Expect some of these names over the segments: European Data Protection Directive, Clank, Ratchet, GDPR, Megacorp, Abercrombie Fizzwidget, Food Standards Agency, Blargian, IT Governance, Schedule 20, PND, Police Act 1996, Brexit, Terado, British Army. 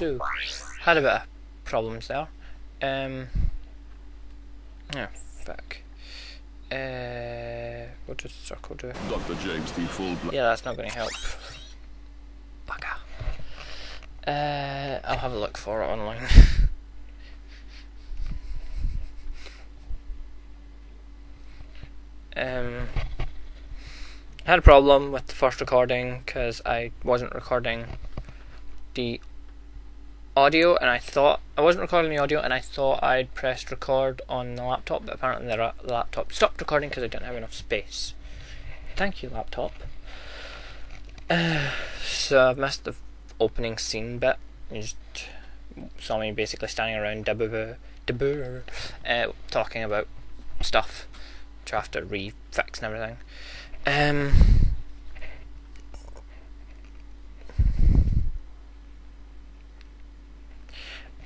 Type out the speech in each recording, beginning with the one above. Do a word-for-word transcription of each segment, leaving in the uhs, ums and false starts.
too. Had a bit of problems there. Um, oh, fuck. Uh, what does circle do? Doctor James D. Full. Yeah, that's not going to help. Bugger. Uh, I'll have a look for it online. um, I had a problem with the first recording because I wasn't recording the audio, and I thought I wasn't recording the audio, and I thought I'd pressed record on the laptop, but apparently the laptop stopped recording because I didn't have enough space. Thank you, laptop. Uh, so I've missed the opening scene bit. You just saw me basically standing around debur, debur, uh, talking about stuff, which I have to re-fix and everything. Um,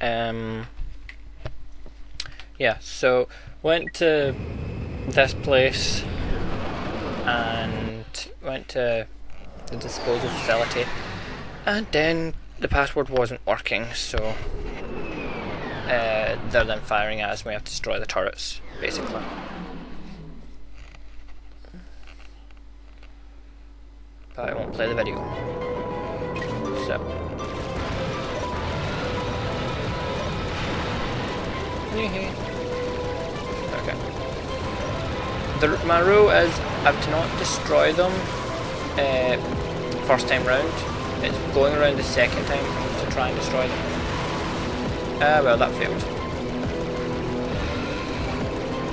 um, yeah, so went to this place and went to the disposal facility, and then the password wasn't working, so uh, they're then firing at us and we have to destroy the turrets, basically. But I won't play the video. So. Okay. The, my rule is I have to not destroy them uh, first time round. It's going around the second time to try and destroy them. Ah, uh, well, that failed.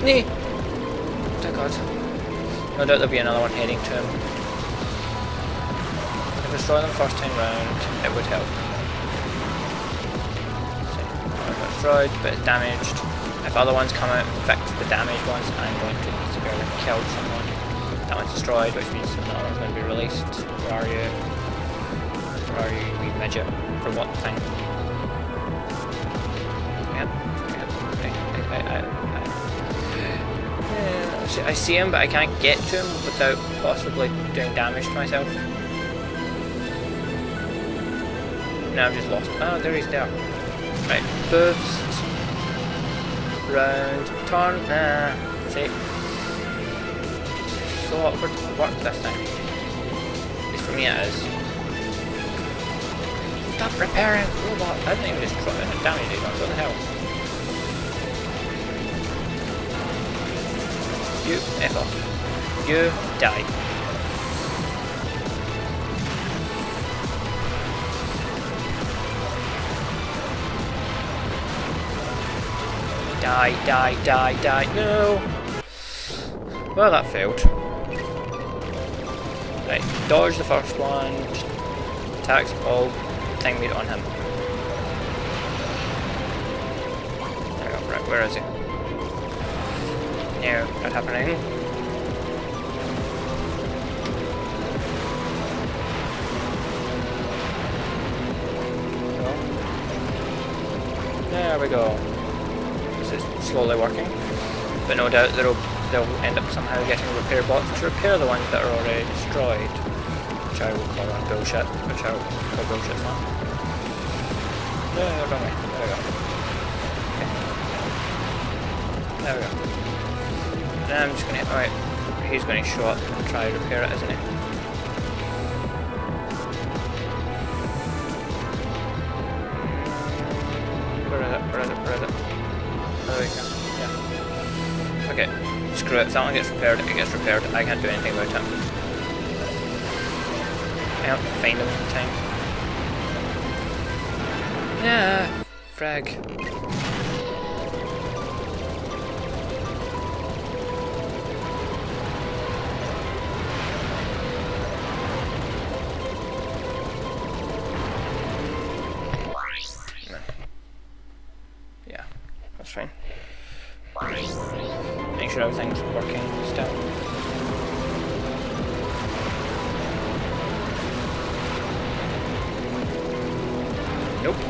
Nee! Oh god. No doubt there'll be another one heading to him. Destroy them first time round, it would help. So, destroyed, but it's damaged. If other ones come out, fix the damaged ones. I'm going to severely kill someone. That one's destroyed, which means another one's going to be released. Where are you? Where are you, wee midget? For what thing? Yep. Yep. I, I, I, I. Yeah, I see him, but I can't get to him without possibly doing damage to myself. Now I've just lost. Oh, there he's there. Right, boost. Round. Turn. Nah. See. So awkward to work this time. At least for me it is. Stop repairing robot. I didn't even just try to damage it. What the hell? You F off. You die. Die, die, die, die, no! Well, that failed. Right, dodge the first one, attacks all time we're on him. There we go, right, where is he? No, not happening. There we go. It's slowly working, but no doubt they'll they'll end up somehow getting a repair box to repair the ones that are already destroyed, which I will call on bullshit, which I will call bullshit now. No, no, wrong way. There we go. Okay. There we go. Now I'm just gonna. Alright, he's gonna show up and try to repair it, isn't he? Where is it? Where is it? Where is it? Yeah. Okay, screw it. If that one gets repaired, it gets repaired. I can't do anything about it. I don't find him in time. Yeah, frag. Yeah, that's fine. Make sure everything's working still. Nope.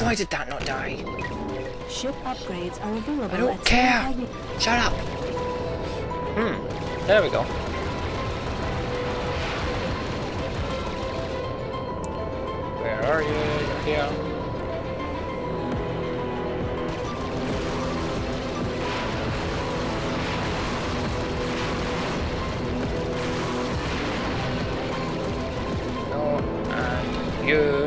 Why did that not die? Ship upgrades are available. I don't care. Shut up. Hmm. There we go. Where are you? You're here. No, and you.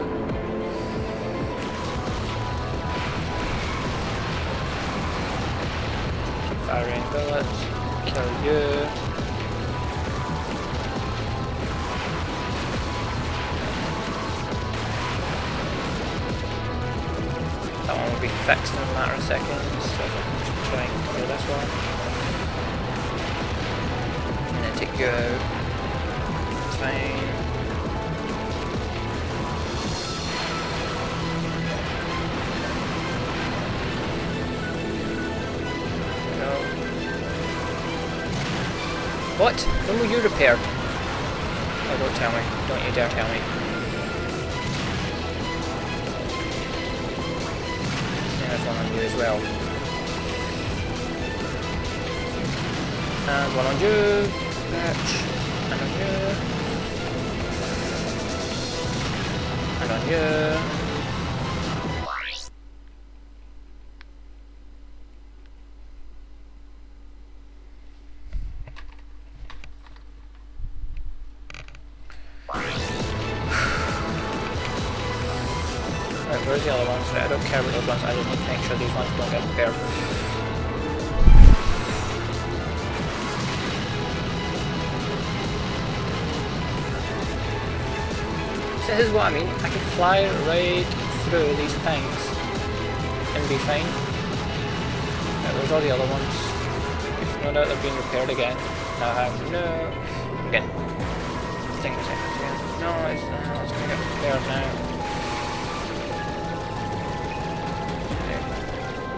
Keep firing bullets. Kill you. Be fixed in a matter of seconds, so I'm trying to do this one. And then take you out. It's fine. No. What? When were you repaired? Oh, don't tell me. Don't you dare tell me. One on you as well. And one on you. Catch. And on you. And on you. Right, where's the other ones? I don't care about those ones. I just need to make sure these ones don't get repaired. So this is what I mean. I can fly right through these things and be fine. Right, there's all the other ones. No doubt they're being repaired again. Now I have no. Again. I think it's again. No, it's not. It's going to get repaired now.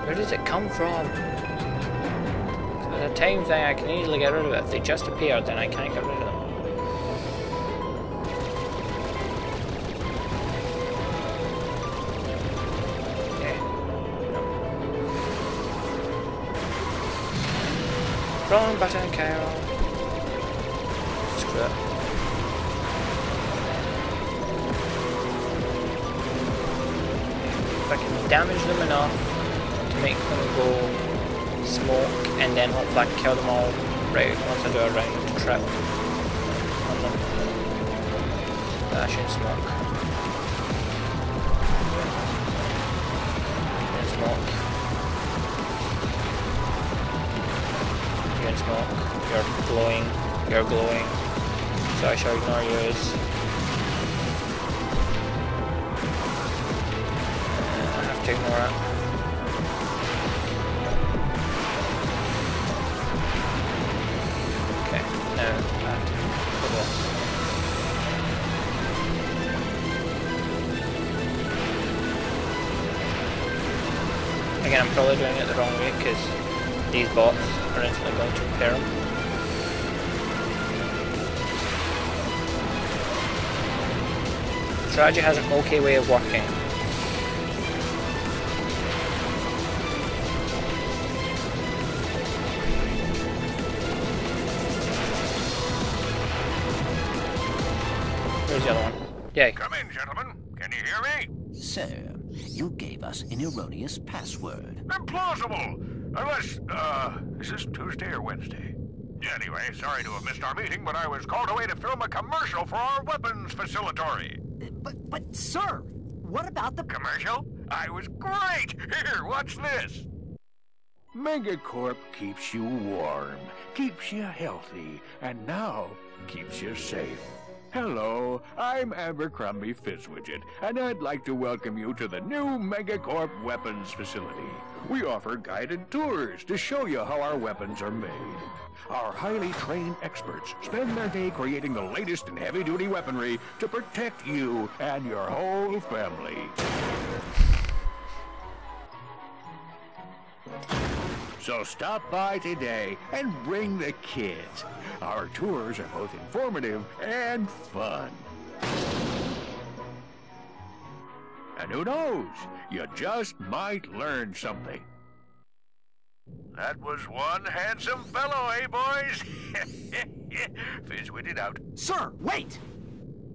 Where does it come from? There's a time thing, I can easily get rid of it. If they just appear, then I can't get rid of them. Okay. No. Wrong button, K O. Screw it. If I can damage them enough, make them go smoke, and then hopefully I can kill them all right once I do a round trip on them. But I should smoke. You can smoke. You can smoke. You're glowing. You're glowing. So I shall ignore yours. Uh, I have to ignore it. Again, I'm probably doing it the wrong way because these bots are instantly going to repair them. Strategy has an okay way of working. Where's the other one? Yay. Come in, gentlemen. Can you hear me? Sir, you gave us an erroneous password. Implausible! Unless, uh, is this Tuesday or Wednesday? Anyway, sorry to have missed our meeting, but I was called away to film a commercial for our weapons facility. But, but, sir, what about the commercial? I was great! Here, watch this! Megacorp keeps you warm, keeps you healthy, and now keeps you safe. Hello, I'm Abercrombie Fizzwidget, and I'd like to welcome you to the new Megacorp weapons facility. We offer guided tours to show you how our weapons are made. Our highly trained experts spend their day creating the latest in heavy-duty weaponry to protect you and your whole family. So stop by today and bring the kids. Our tours are both informative and fun. And who knows, you just might learn something. That was one handsome fellow, eh, boys? Fizzwidget out. Sir, wait!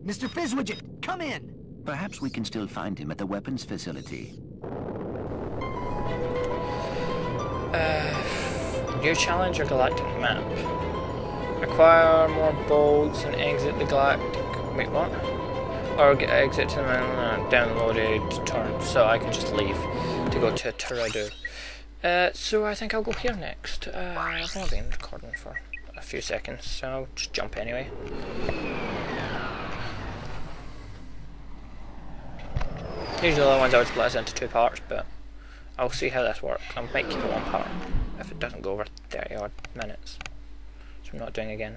Mister Fizzwidget, come in! Perhaps we can still find him at the weapons facility. Uh, your challenge or galactic map? Acquire more bolts and exit the galactic... wait, what? Or get exit to the uh, downloaded turn, so I can just leave to go to Terado. Uh, so I think I'll go here next. Uh, I've only been recording for a few seconds, so I'll just jump anyway. Usually the other ones I would split into two parts, but I'll see how this works. I might keep it one part if it doesn't go over thirty odd minutes, which I'm not doing again.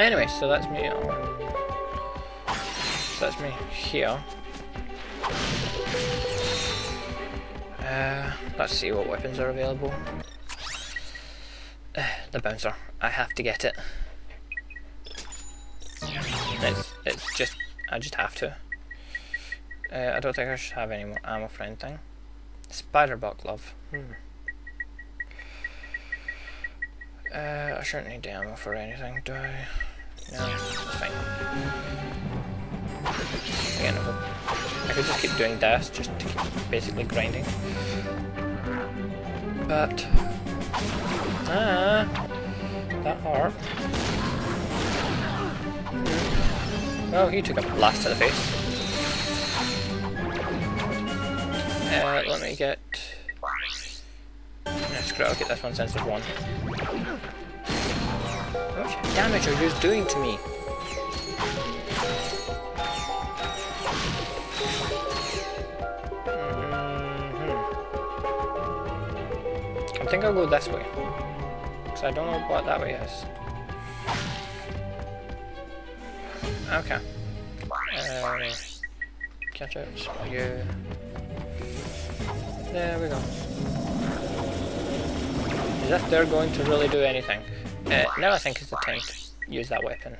Anyway, so that's me on. So that's me here. Uh, let's see what weapons are available. Uh, the bouncer. I have to get it. It's, it's just... I just have to. Uh, I don't think I should have any more ammo for anything. Spider-Buck glove. Hmm. Uh, I shouldn't need the ammo for anything, do I? No, it's fine. Again, I could just keep doing this, just to keep basically grinding. But... Ah! That harp. Hmm. Well, he took a blast to the face. Uh, let me get... No, screw it, I'll get this one since there's one. How much damage are you doing to me? Mm-hmm. I think I'll go this way. Because I don't know what that way is. Okay. Uh, catch it, you... There we go. As if they're going to really do anything. Uh, now I think it's the time to use that weapon.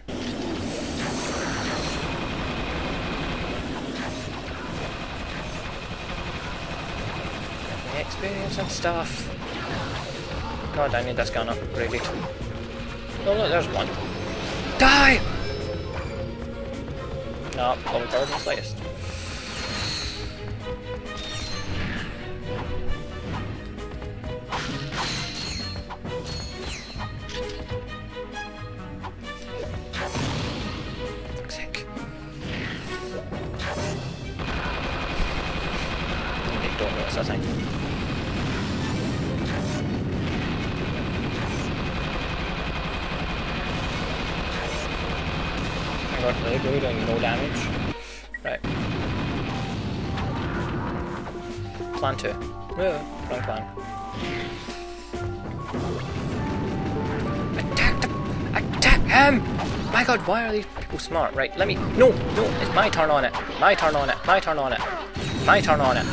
The experience and stuff. God, I need this gun upgraded. Oh look, there's one. Die! No, level power is latest. Really good and no damage. Right. Plan two. No, wrong plan. Attack the... Attack him! My god, why are these people smart? Right, let me... No, no, it's my turn on it. My turn on it. My turn on it. My turn on it.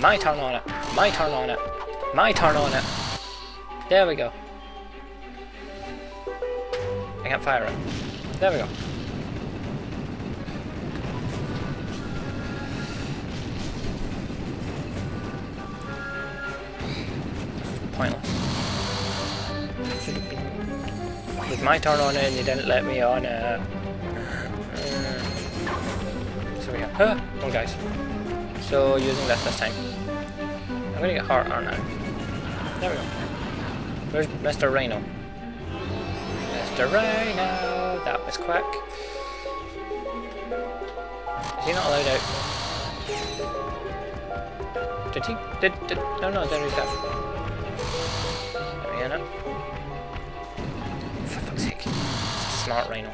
My turn on it. My turn on it. My turn on it. There we go. I can't fire it. There we go. Pointless. With my turn on it, and you didn't let me on it. So we go. Huh? Oh, guys. So using that this time. I'm gonna get hurt, aren't I? There we go. Where's Mister Rhino? Mister Rhino! That was quick. Is he not allowed out? Did he? Did... did no, no, didn't he that? For fuck's sake. It's a smart rhino.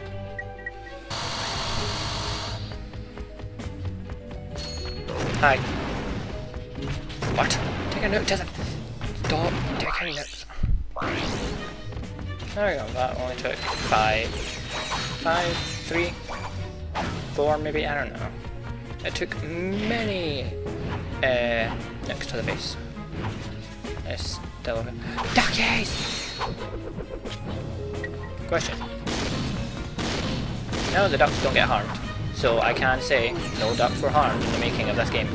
Hi. What? Take a note to the... Stop taking notes. There we go, that only took five. Five, three, four, maybe, I don't know. It took many... Uh, next to the face. It's still okay. Duckies! Question. No, the ducks don't get harmed. so I can say no duck for harm in the making of this game.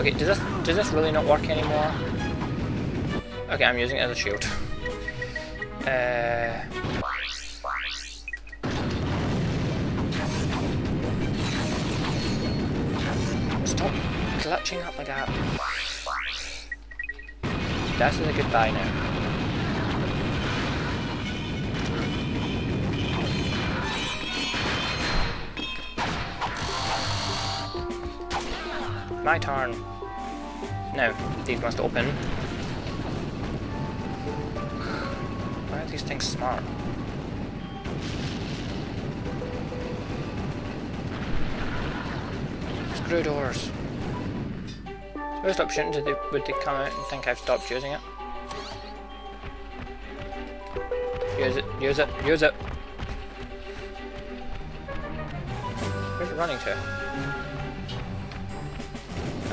Okay, does this, does this really not work anymore? Okay, I'm using it as a shield. Uh, stop clutching up like that. That's a good buy now. My turn. No, these must open. Why are these things smart? Screw doors. If I stop shooting, did they, would they come out and think I've stopped using it? Use it, use it, use it! Where's it running to?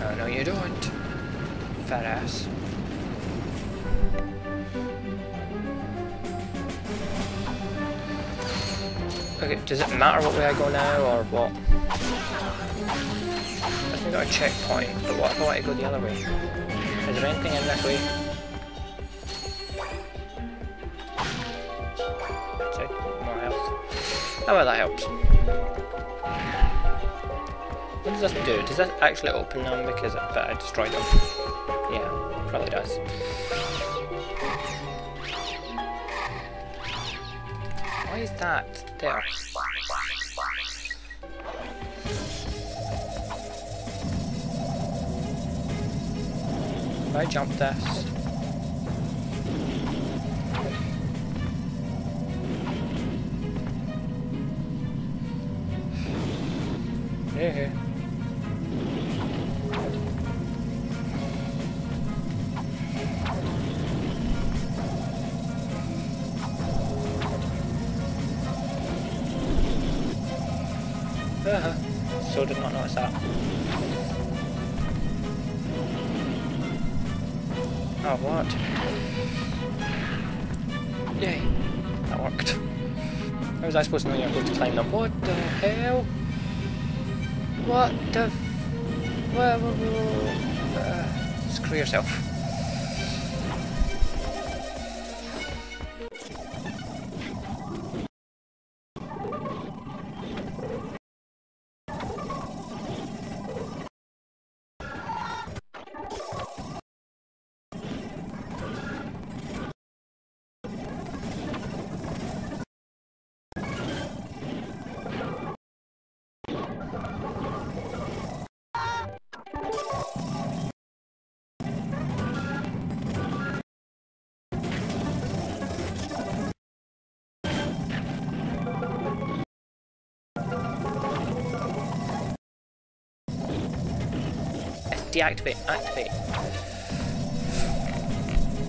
Oh, no, you don't, fat ass. Okay, does it matter what way I go now or what? I think I got a checkpoint, but what if I want to go the other way? Is there anything in this way? Check more health. Oh well, that helps. What does this do? Does that actually open them because I bet I destroyed them? Yeah, probably does. Why is that there? If I jump this... Yeah. Uh-huh. So did not notice that. Oh, what? Yay! That worked. How was I supposed to know you were going to climb them? What the hell? What the f... Whoa, whoa, whoa. Uh, screw yourself. Deactivate, activate.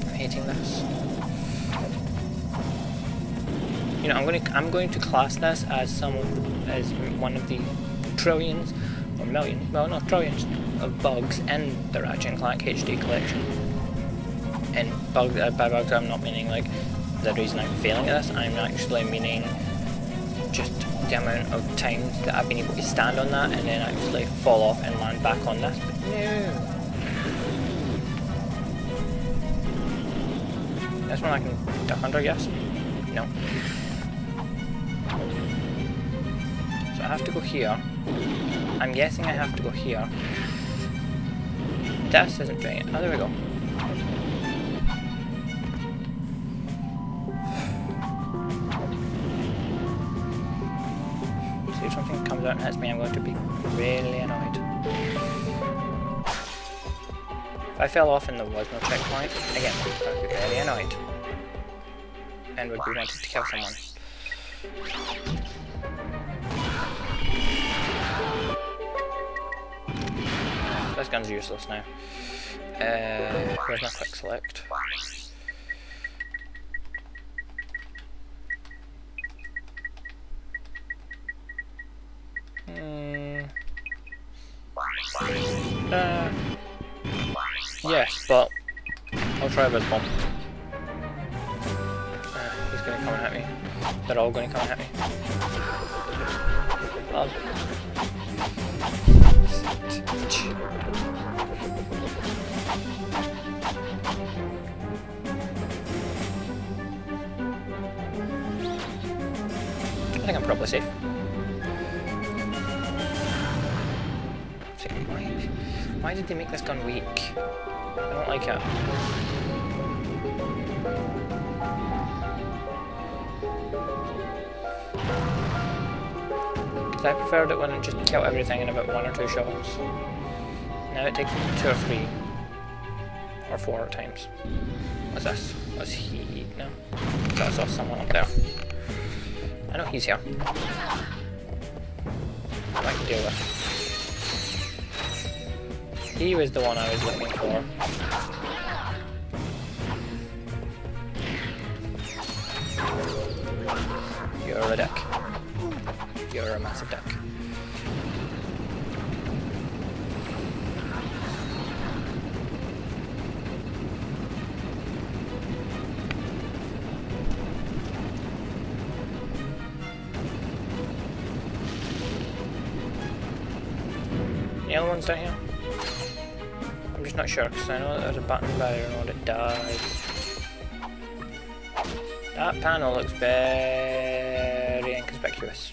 I'm hating this. You know, I'm going to I'm going to class this as some as one of the trillions or millions, well, not trillions of bugs in the Ratchet and Clank H D collection. And bug, uh, by bugs, I'm not meaning like the reason I'm failing at this. I'm actually meaning just the amount of times that I've been able to stand on that and then actually fall off and land back on this. But no. This one I can duck under, I guess. No. So I have to go here. I'm guessing I have to go here. This isn't doing it. Oh, there we go. Don't hit me, I'm going to be really annoyed. If I fell off and there was no checkpoint, again, I would be really annoyed. And would be wanting to kill someone. This gun's useless now. Uh, where's my quick select? Uh, yes, but I'll try this bomb. Uh, he's gonna come and hit me. They're all gonna come and hit me. god. I think I'm probably safe. Why did they make this gun weak? I don't like it. Because I preferred it when it just killed everything in about one or two shots. Now it takes two or three. Or four times. What's this? What's he? No. So I saw someone up there. I know he's here. I can deal with. He was the one I was looking for. You're a dick. You're a massive dick. The other one's down here. I'm just not sure because I know that there's a button there and what it does. That panel looks very inconspicuous.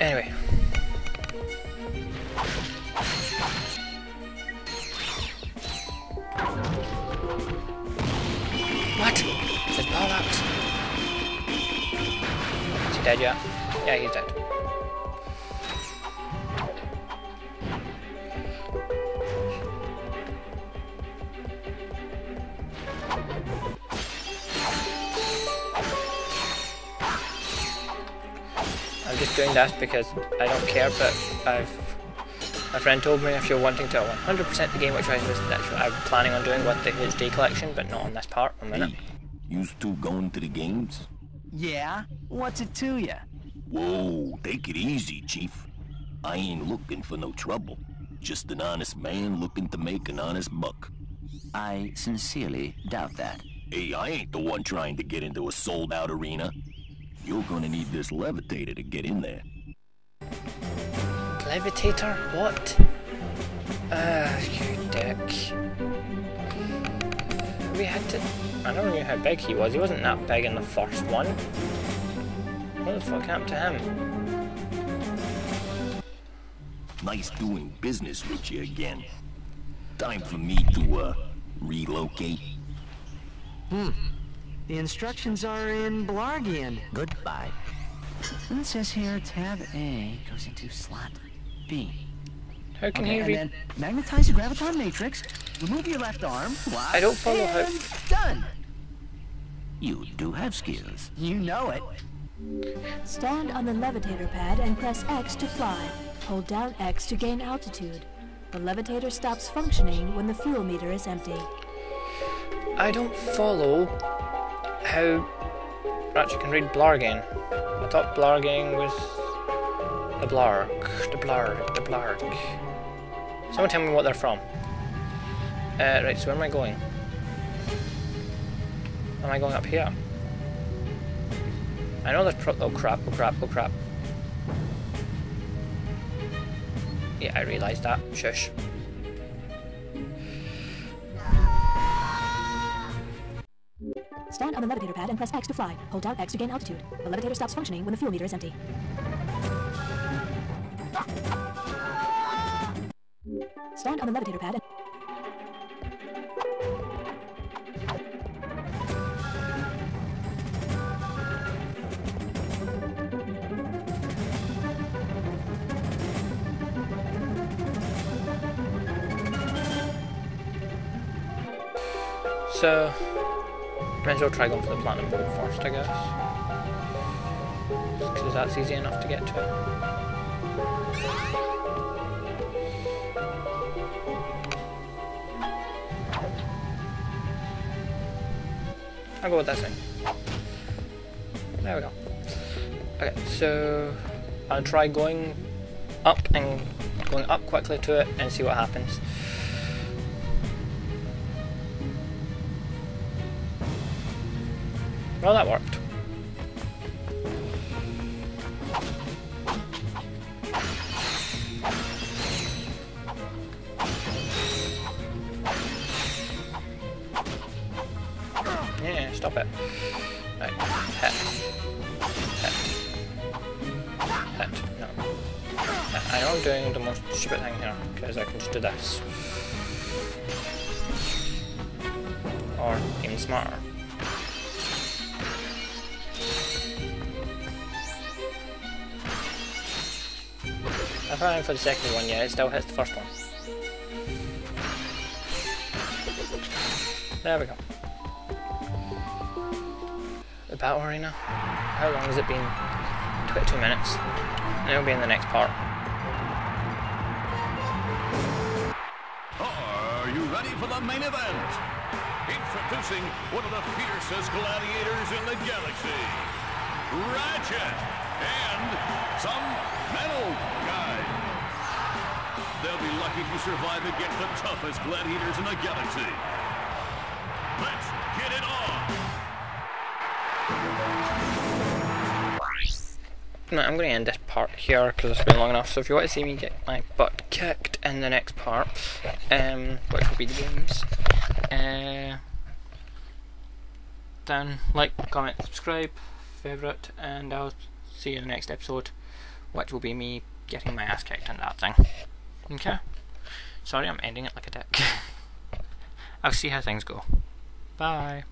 Anyway. What? Is his ball out? Is he dead yet? Yeah, he's dead. Doing this because I don't care, but I've my friend told me if you're wanting to one hundred percent the game, which I was I'm planning on doing with the H D collection, but not on this part. One minute. Hey, you still going to the games? Yeah. What's it to ya? Whoa, take it easy, Chief. I ain't looking for no trouble. Just an honest man looking to make an honest buck. I sincerely doubt that. Hey, I ain't the one trying to get into a sold-out arena. You're gonna need this levitator to get in there. Levitator? What? Ah, uh, you dick. We had to... I never knew how big he was. He wasn't that big in the first one. What the fuck happened to him? Nice doing business with you again. Time for me to, uh, relocate. Hmm. The instructions are in Blargian. Goodbye. It says here, tab A goes into slot B. How can okay, you read? Magnetize the graviton matrix, remove your left arm, block, I don't follow how. Done! You do have skills. You know it. Stand on the levitator pad and press X to fly. Hold down X to gain altitude. The levitator stops functioning when the fuel meter is empty. I don't follow... how Ratchet can read Blargian. I thought Blargian was the Blarg, the Blarg, the Blarg. Someone tell me what they're from. Uh, right, so where am I going? Am I going up here? I know there's pro- oh crap, oh crap, oh crap. Yeah, I realised that. Shush. Stand on the levitator pad and press X to fly. Hold down X to gain altitude. The levitator stops functioning when the fuel meter is empty. Stand on the levitator pad and... So... might as well try going for the platinum board first, I guess. Because that's easy enough to get to it. I'll go with that thing. There we go. Okay, so I'll try going up and going up quickly to it and see what happens. Well, that worked. Stop it. No. Pet. Pet. Pet. No. I know I'm doing the most stupid thing here, because I can just do this. Or even smarter. I found for the second one, yeah, it still hits the first one. There we go. The battle arena. How long has it been? twenty-two minutes. It'll be in the next part. Are you ready for the main event? Introducing one of the fiercest gladiators in the galaxy, Ratchet, and some metal guy. They'll be lucky to survive against the toughest gladiators in the galaxy. Let's get it on! No, I'm going to end this part here because it's been long enough. So if you want to see me get my butt kicked in the next part, um, which will be the games, uh, then like, comment, subscribe, favourite, and I'll see you in the next episode, which will be me getting my ass kicked in that thing. Okay? Sorry, I'm ending it like a dick. I'll see how things go. Bye.